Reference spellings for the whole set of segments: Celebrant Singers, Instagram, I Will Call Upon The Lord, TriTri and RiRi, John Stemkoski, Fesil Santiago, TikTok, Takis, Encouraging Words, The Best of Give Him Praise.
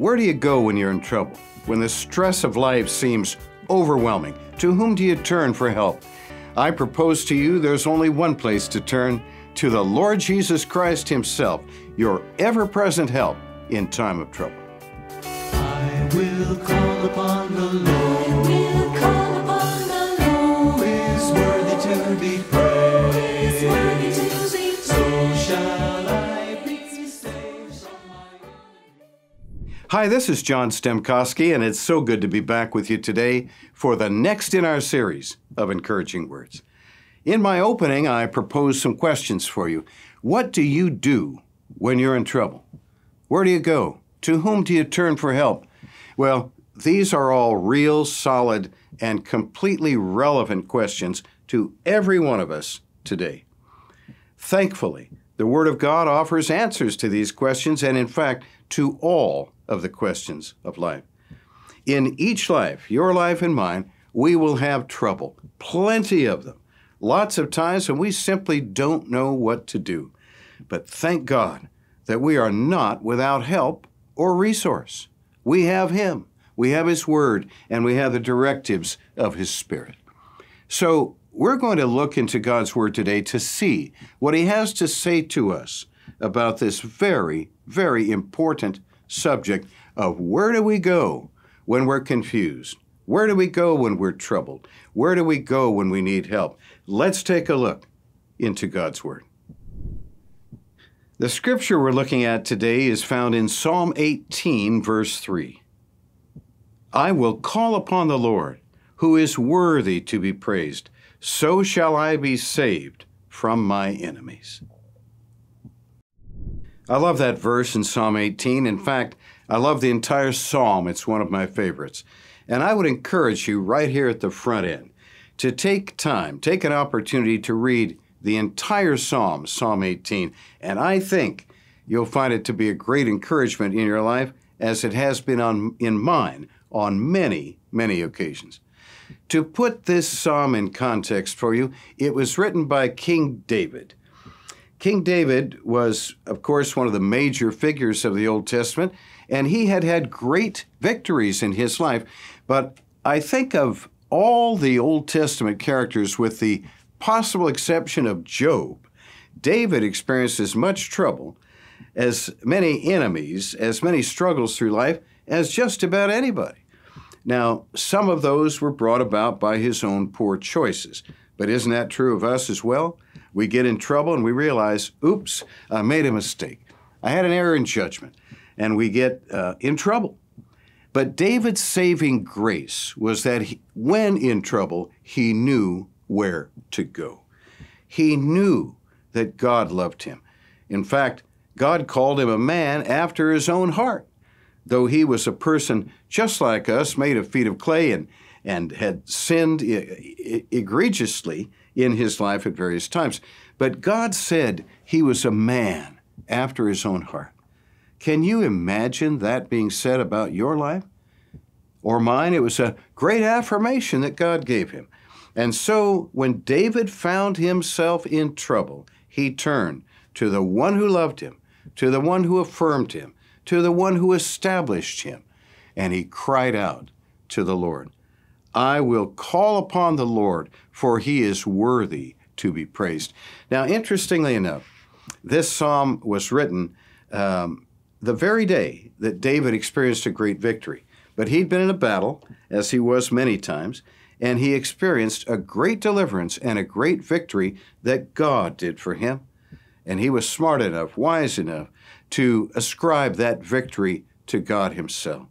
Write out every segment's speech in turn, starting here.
Where do you go when you're in trouble? When the stress of life seems overwhelming, to whom do you turn for help? I propose to you there's only one place to turn, to the Lord Jesus Christ Himself, your ever-present help in time of trouble. I will call upon the Lord. I will call upon the Lord. Who is worthy to be praised. Who is worthy to be praised. So shall I be saved from my enemy. Hi, this is John Stemkoski, and it's so good to be back with you today for the next in our series of Encouraging Words. In my opening, I propose some questions for you. What do you do when you're in trouble? Where do you go? To whom do you turn for help? Well, these are all real, solid, and completely relevant questions to every one of us today. Thankfully, the Word of God offers answers to these questions and, in fact, to all of the questions of life. In each life, your life and mine, we will have trouble, plenty of them, lots of times when we simply don't know what to do. But thank God that we are not without help or resource. We have Him, we have His Word, and we have the directives of His Spirit. So we're going to look into God's Word today to see what He has to say to us about this very, very important subject of where do we go when we're confused? Where do we go when we're troubled? Where do we go when we need help? Let's take a look into God's Word. The scripture we're looking at today is found in Psalm 18, verse 3. I will call upon the Lord, who is worthy to be praised. So shall I be saved from my enemies. I love that verse in Psalm 18. In fact, I love the entire psalm. It's one of my favorites. And I would encourage you right here at the front end to take time, take an opportunity to read the entire psalm, Psalm 18, and I think you'll find it to be a great encouragement in your life, as it has been in mine on many, many occasions. To put this psalm in context for you, it was written by King David. King David was, of course, one of the major figures of the Old Testament, and he had had great victories in his life. But I think of all the Old Testament characters, with the possible exception of Job, David experienced as much trouble, as many enemies, as many struggles through life as just about anybody. Now, some of those were brought about by his own poor choices. But isn't that true of us as well? We get in trouble and we realize, oops, I made a mistake. I had an error in judgment, and we get in trouble. But David's saving grace was that when in trouble, he knew where to go. He knew that God loved him. In fact, God called him a man after His own heart. Though he was a person just like us, made of feet of clay, and had sinned egregiously in his life at various times. But God said he was a man after His own heart. Can you imagine that being said about your life or mine? It was a great affirmation that God gave him. And so when David found himself in trouble, he turned to the one who loved him, to the one who affirmed him, to the one who established him, and he cried out to the Lord. I will call upon the Lord, for He is worthy to be praised. Now, interestingly enough, this psalm was written the very day that David experienced a great victory. But he'd been in a battle, as he was many times, and he experienced a great deliverance and a great victory that God did for him. And he was smart enough, wise enough, to ascribe that victory to God Himself,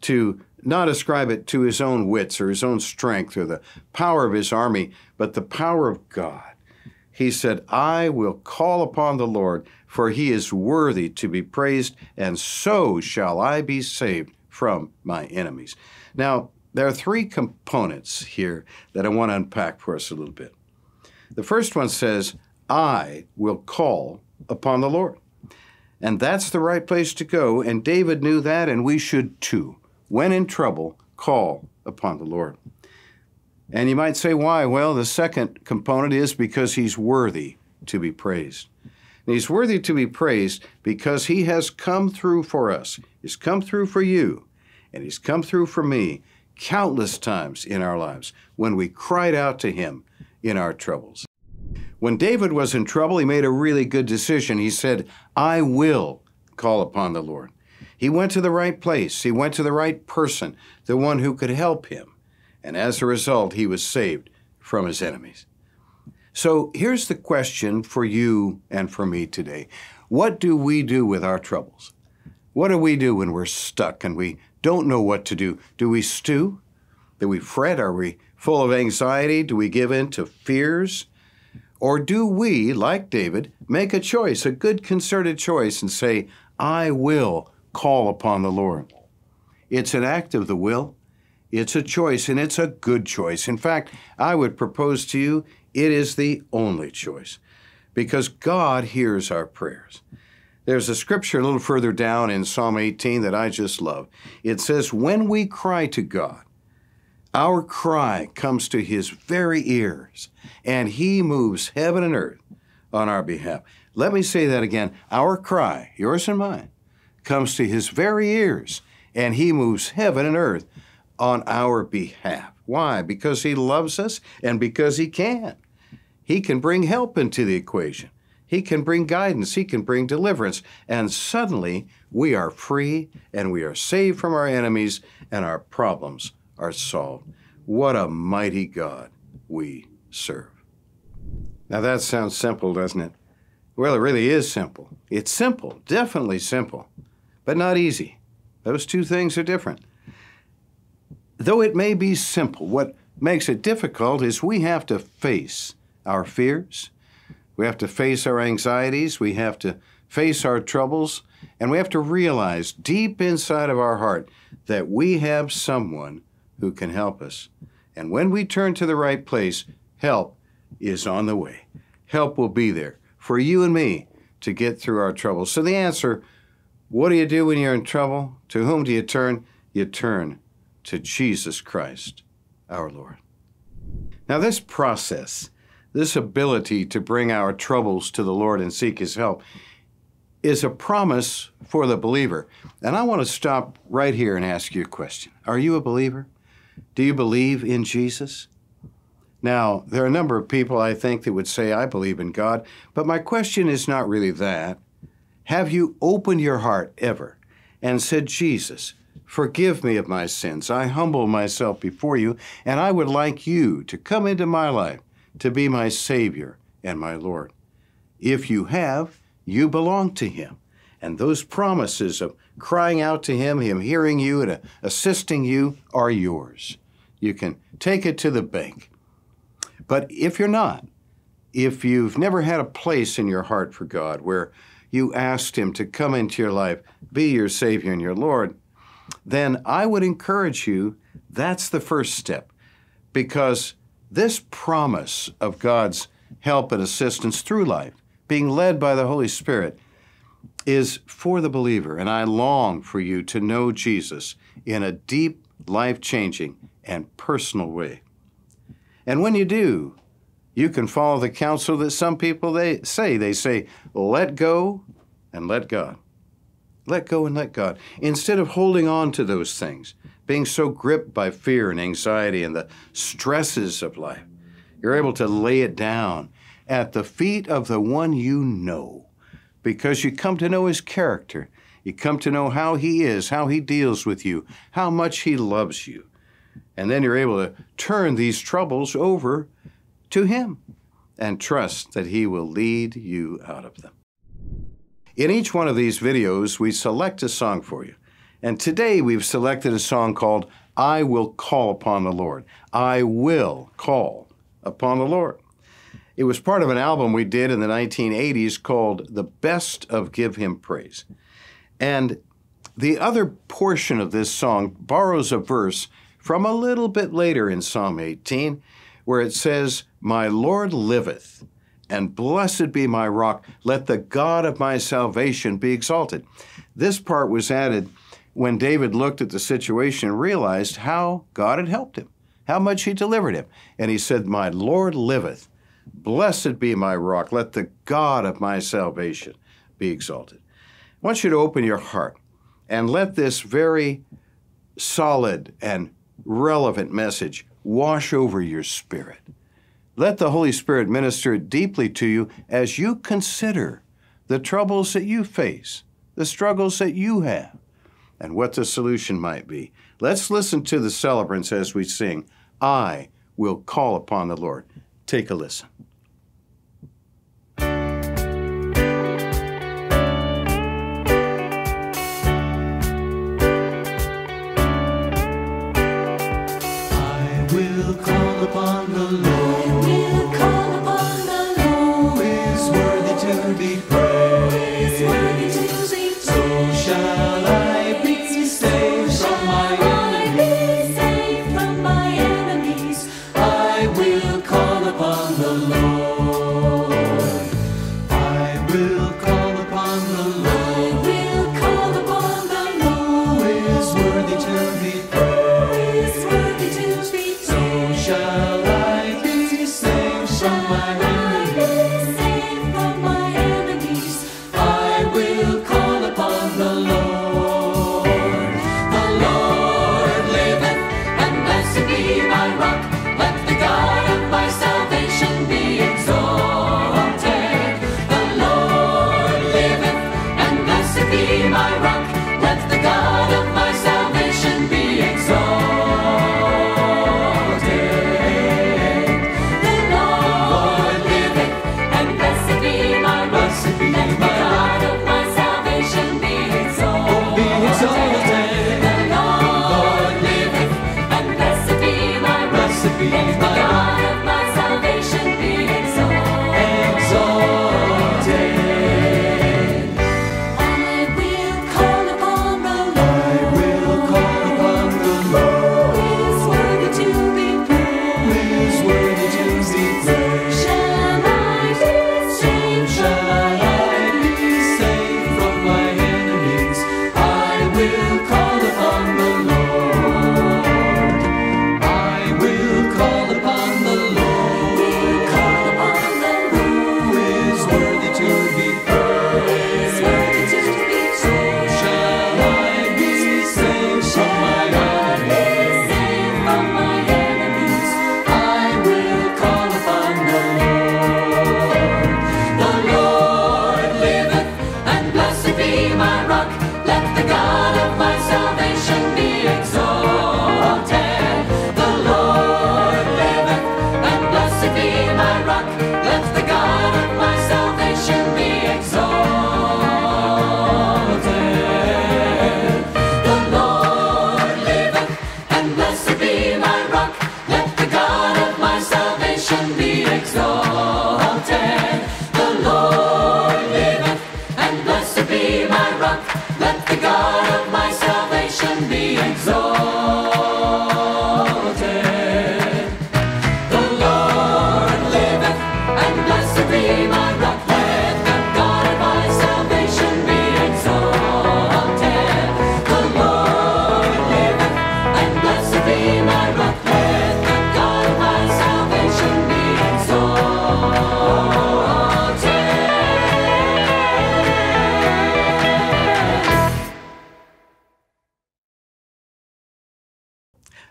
to not ascribe it to his own wits or his own strength or the power of his army, but the power of God. He said, I will call upon the Lord, for He is worthy to be praised, and so shall I be saved from my enemies. Now, there are three components here that I want to unpack for us a little bit. The first one says, I will call upon the Lord. And that's the right place to go, and David knew that, and we should too. When in trouble, call upon the Lord. And you might say, why? Well, the second component is because He's worthy to be praised. And he's worthy to be praised because he has come through for us. He's come through for you, and he's come through for me countless times in our lives when we cried out to him in our troubles. When David was in trouble, he made a really good decision. He said, I will call upon the Lord. He went to the right place. He went to the right person, the one who could help him. And as a result, he was saved from his enemies. So here's the question for you and for me today. What do we do with our troubles? What do we do when we're stuck and we don't know what to do? Do we stew? Do we fret? Are we full of anxiety? Do we give in to fears? Or do we, like David, make a choice, a good concerted choice, and say, I will call upon the Lord? It's an act of the will. It's a choice, and it's a good choice. In fact, I would propose to you, it is the only choice, because God hears our prayers. There's a scripture a little further down in Psalm 18 that I just love. It says, when we cry to God, our cry comes to his very ears, and he moves heaven and earth on our behalf. Let me say that again. Our cry, yours and mine, comes to his very ears, and he moves heaven and earth on our behalf. Why? Because he loves us and because he can. He can bring help into the equation. He can bring guidance. He can bring deliverance. And suddenly we are free and we are saved from our enemies and our problems are solved. What a mighty God we serve. Now that sounds simple, doesn't it? Well, it really is simple. It's simple, definitely simple, but not easy. Those two things are different. Though it may be simple, what makes it difficult is we have to face our fears, we have to face our anxieties, we have to face our troubles, and we have to realize deep inside of our heart that we have someone who can help us. And when we turn to the right place, help is on the way. Help will be there for you and me to get through our troubles. So the answer, what do you do when you're in trouble? To whom do you turn? You turn to Jesus Christ, our Lord. Now this process, this ability to bring our troubles to the Lord and seek his help is a promise for the believer. And I want to stop right here and ask you a question. Are you a believer? Do you believe in Jesus? Now, there are a number of people I think that would say, I believe in God, but my question is not really that. Have you opened your heart ever and said, Jesus, forgive me of my sins. I humble myself before you, and I would like you to come into my life to be my Savior and my Lord. If you have, you belong to him. And those promises of crying out to him hearing you and assisting you are yours. You can take it to the bank. But if you're not, if you've never had a place in your heart for God where you asked him to come into your life, be your Savior and your Lord, then I would encourage you, that's the first step, because this promise of God's help and assistance through life, being led by the Holy Spirit, is for the believer, and I long for you to know Jesus in a deep, life-changing, and personal way. And when you do, you can follow the counsel that some people they say, let go and let God. Let go and let God. Instead of holding on to those things, being so gripped by fear and anxiety and the stresses of life, you're able to lay it down at the feet of the one you know, because you come to know his character. You come to know how he is, how he deals with you, how much he loves you. And then you're able to turn these troubles over to him and trust that he will lead you out of them. In each one of these videos, we select a song for you. And today we've selected a song called, I Will Call Upon the Lord. I will call upon the Lord. It was part of an album we did in the 1980s called The Best of Give Him Praise. And the other portion of this song borrows a verse from a little bit later in Psalm 18, where it says, my Lord liveth, and blessed be my rock. Let the God of my salvation be exalted. This part was added when David looked at the situation and realized how God had helped him, how much he delivered him. And he said, my Lord liveth, Blessed be my rock. Let the God of my salvation be exalted. I want you to open your heart and let this very solid and relevant message wash over your spirit. Let the Holy Spirit minister deeply to you as you consider the troubles that you face, the struggles that you have, and what the solution might be. Let's listen to the celebrants as we sing, I will call upon the Lord. Take a listen. I will call upon the Lord.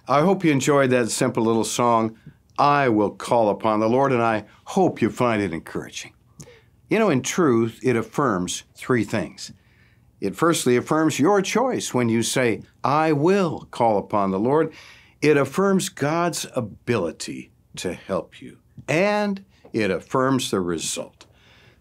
I hope you enjoyed that simple little song, I will call upon the Lord, and I hope you find it encouraging. You know, in truth, it affirms three things. It firstly affirms your choice when you say, I will call upon the Lord. It affirms God's ability to help you, and it affirms the result.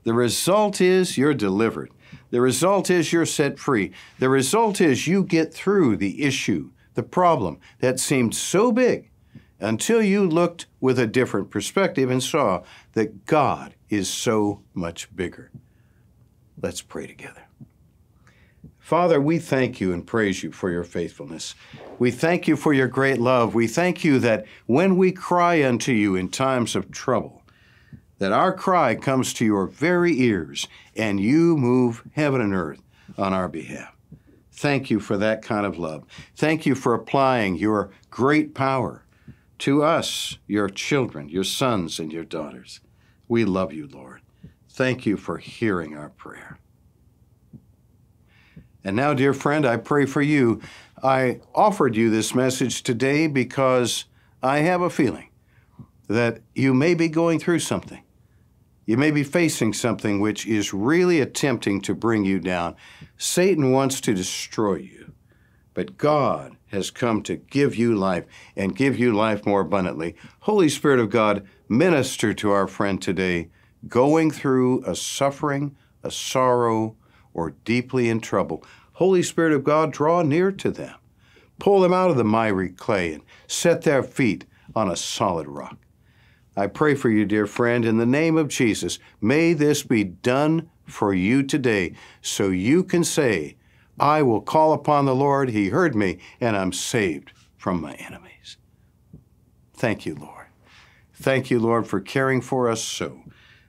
The result is you're delivered. The result is you're set free. The result is you get through the issue, the problem that seemed so big until you looked with a different perspective and saw that God is so much bigger. Let's pray together. Father, we thank you and praise you for your faithfulness. We thank you for your great love. We thank you that when we cry unto you in times of trouble, that our cry comes to your very ears and you move heaven and earth on our behalf. Thank you for that kind of love. Thank you for applying your great power to us, your children, your sons and your daughters. We love you, Lord. Thank you for hearing our prayer. And now, dear friend, I pray for you. I offered you this message today because I have a feeling that you may be going through something. You may be facing something which is really attempting to bring you down. Satan wants to destroy you, but God has come to give you life and give you life more abundantly. Holy Spirit of God, minister to our friend today, going through a suffering, a sorrow, or deeply in trouble. Holy Spirit of God, draw near to them. Pull them out of the miry clay and set their feet on a solid rock. I pray for you, dear friend, in the name of Jesus. May this be done for you today so you can say, I will call upon the Lord. He heard me, and I'm saved from my enemies. Thank you, Lord. Thank you, Lord, for caring for us so.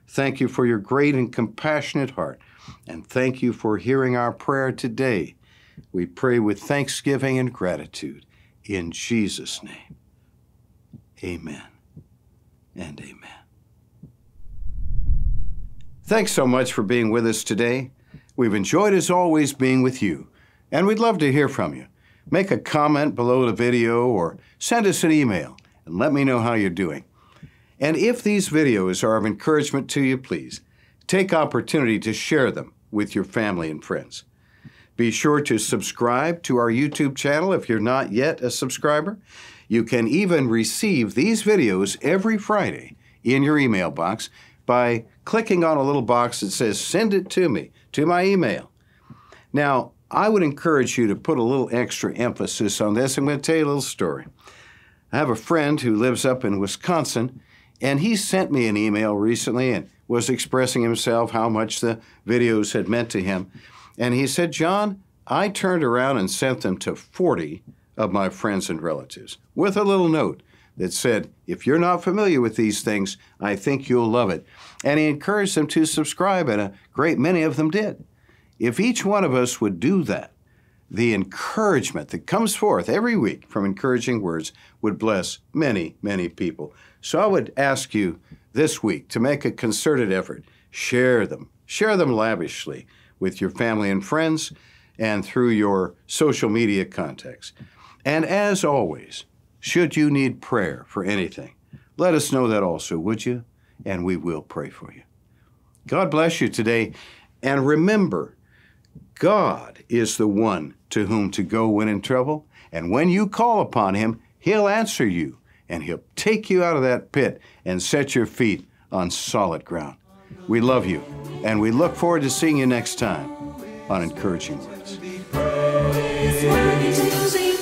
Thank you for your great and compassionate heart. And thank you for hearing our prayer today. We pray with thanksgiving and gratitude in Jesus' name. Amen. And amen. Thanks so much for being with us today. We've enjoyed, as always, being with you, and we'd love to hear from you. Make a comment below the video or send us an email and let me know how you're doing. And if these videos are of encouragement to you, please take opportunity to share them with your family and friends. Be sure to subscribe to our YouTube channel if you're not yet a subscriber. You can even receive these videos every Friday in your email box by clicking on a little box that says, send it to me, to my email. Now, I would encourage you to put a little extra emphasis on this. I'm going to tell you a little story. I have a friend who lives up in Wisconsin, and he sent me an email recently and was expressing himself how much the videos had meant to him. And he said, John, I turned around and sent them to 40 of my friends and relatives with a little note that said, if you're not familiar with these things, I think you'll love it. And he encouraged them to subscribe, and a great many of them did. If each one of us would do that, the encouragement that comes forth every week from Encouraging Words would bless many, many people. So I would ask you this week to make a concerted effort. Share them lavishly with your family and friends and through your social media contacts. And as always, should you need prayer for anything, let us know that also, would you? And we will pray for you. God bless you today. And remember, God is the one to whom to go when in trouble. And when you call upon him, he'll answer you, and he'll take you out of that pit and set your feet on solid ground. We love you, and we look forward to seeing you next time on Encouraging Words.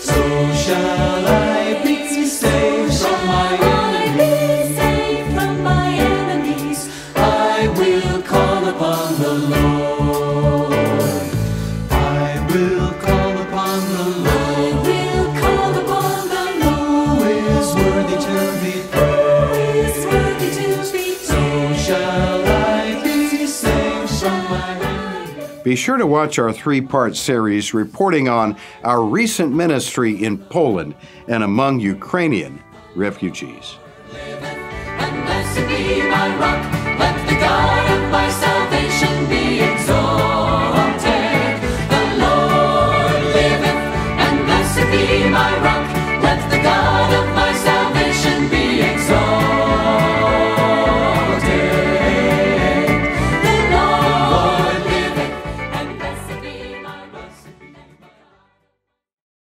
So shall I be saved from my enemies, saved from my enemies. I will call upon the Lord. I will call upon the Lord. I will call upon the Lord. Who is worthy to be praised? Who is worthy to be praised? So shall I be saved from my enemies. Be sure to watch our three-part series reporting on our recent ministry in Poland and among Ukrainian refugees.